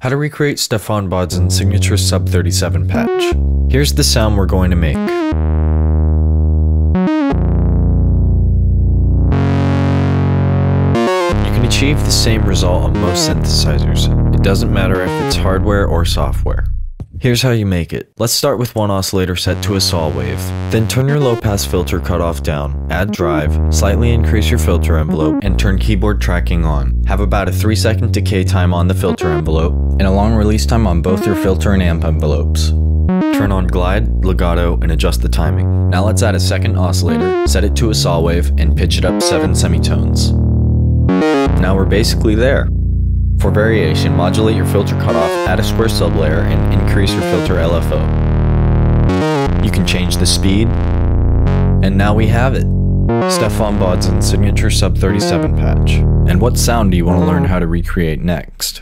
How to recreate Stephan Bodzin's signature Sub 37 patch. Here's the sound we're going to make. You can achieve the same result on most synthesizers. It doesn't matter if it's hardware or software. Here's how you make it. Let's start with one oscillator set to a saw wave. Then turn your low pass filter cutoff down, add drive, slightly increase your filter envelope, and turn keyboard tracking on. Have about a 3-second decay time on the filter envelope, and a long release time on both your filter and amp envelopes. Turn on glide, legato, and adjust the timing. Now let's add a second oscillator, set it to a saw wave, and pitch it up 7 semitones. Now we're basically there. For variation, modulate your filter cutoff, add a square sublayer, and increase your filter LFO. You can change the speed, and now we have it. Stephan Bodzin's signature Sub 37 patch. And what sound do you want to learn how to recreate next?